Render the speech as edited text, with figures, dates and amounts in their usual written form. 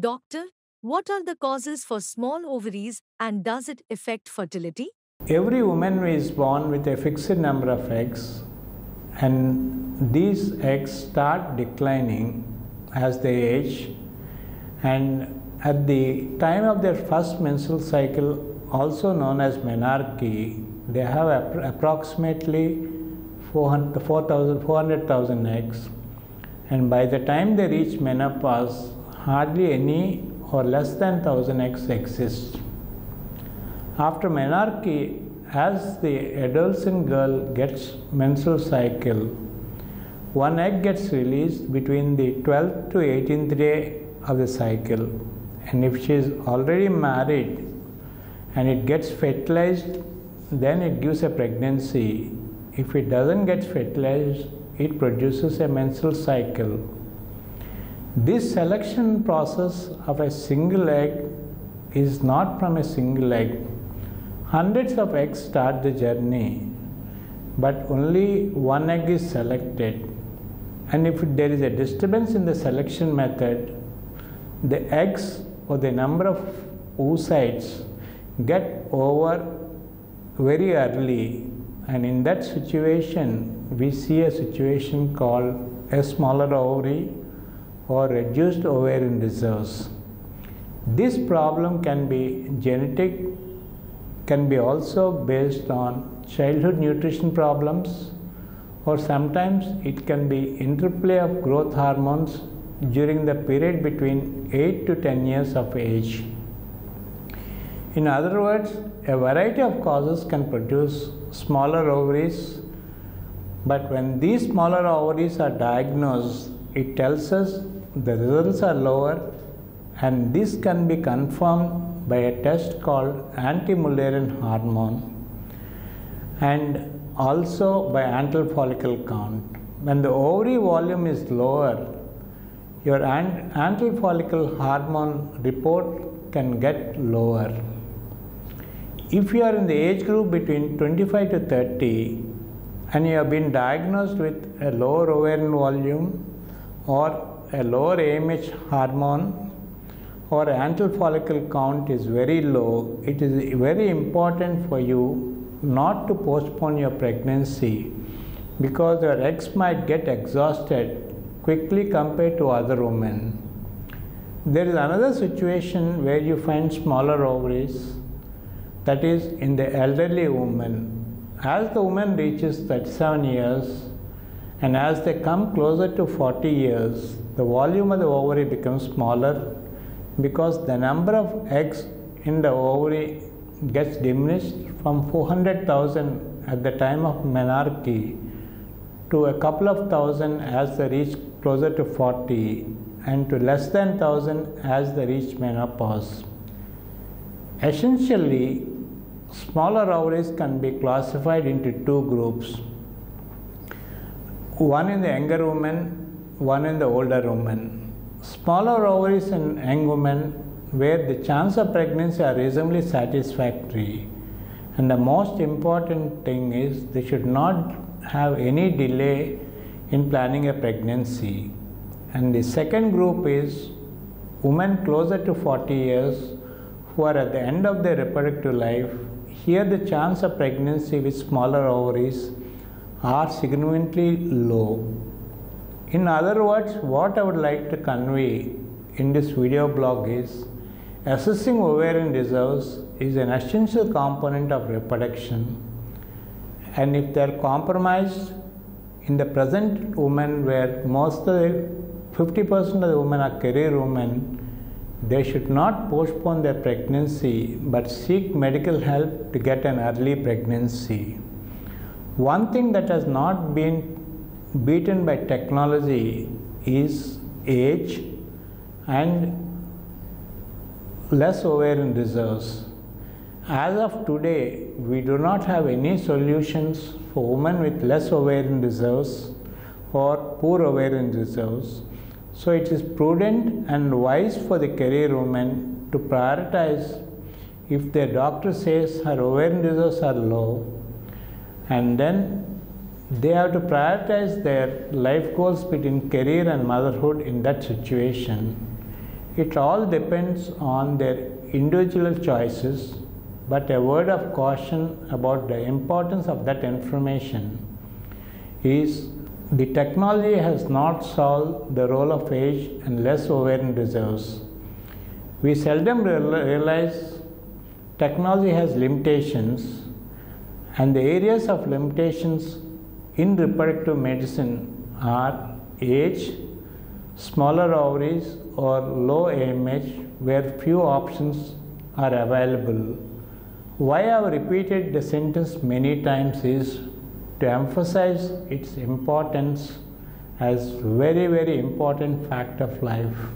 Doctor, what are the causes for small ovaries and does it affect fertility? Every woman is born with a fixed number of eggs, and these eggs start declining as they age, and at the time of their first menstrual cycle, also known as menarche, they have approximately 400,000 eggs, and by the time they reach menopause, hardly any or less than 1,000 eggs exist. After menarche, as the adolescent girl gets menstrual cycle, one egg gets released between the 12th to 18th day of the cycle, and if she is already married and it gets fertilized, then it gives a pregnancy. If it doesn't get fertilized, it produces a menstrual cycle. This selection process of a single egg is not from a single egg. Hundreds of eggs start the journey, but only one egg is selected. And if there is a disturbance in the selection method, the eggs or the number of oocytes get over very early, and in that situation we see a situation called a smaller ovary or reduced ovarian reserves. This problem can be genetic, can be also based on childhood nutrition problems, or sometimes it can be interplay of growth hormones during the period between 8 to 10 years of age. In other words, a variety of causes can produce smaller ovaries, but when these smaller ovaries are diagnosed, it tells us the results are lower, and this can be confirmed by a test called anti-mullerian hormone and also by antral follicle count. When the ovary volume is lower, your antral follicle hormone report can get lower. If you are in the age group between 25 to 30 and you have been diagnosed with a lower ovarian volume or a lower AMH hormone or antral follicle count is very low, it is very important for you not to postpone your pregnancy because your eggs might get exhausted quickly compared to other women. There is another situation where you find smaller ovaries, that is in the elderly woman. As the woman reaches 37 years and as they come closer to 40 years, the volume of the ovary becomes smaller because the number of eggs in the ovary gets diminished from 400,000 at the time of menarche to a couple of thousand as they reach closer to 40 and to less than 1,000 as they reach menopause. Essentially, smaller ovaries can be classified into two groups, one in the younger woman, one in the older woman. Smaller ovaries in young women, where the chance of pregnancy are reasonably satisfactory, and the most important thing is they should not have any delay in planning a pregnancy. And the second group is women closer to 40 years who are at the end of their reproductive life. Here the chance of pregnancy with smaller ovaries are significantly low. In other words, what I would like to convey in this video blog is assessing ovarian reserves is an essential component of reproduction, and if they are compromised, in the present women where most of the 50% of the women are career women, they should not postpone their pregnancy but seek medical help to get an early pregnancy. One thing that has not been beaten by technology is age and less ovarian reserves. As of today, we do not have any solutions for women with less ovarian reserves or poor ovarian reserves. So it is prudent and wise for the career woman to prioritize if their doctor says her ovarian reserves are low, and then they have to prioritize their life goals between career and motherhood in that situation. It all depends on their individual choices, but a word of caution about the importance of that information is the technology has not solved the role of age and less ovarian reserves. We seldom realize technology has limitations, and the areas of limitations in reproductive medicine are age, smaller ovaries or low AMH, where few options are available. Why I have repeated the sentence many times is to emphasize its importance as very, very important fact of life.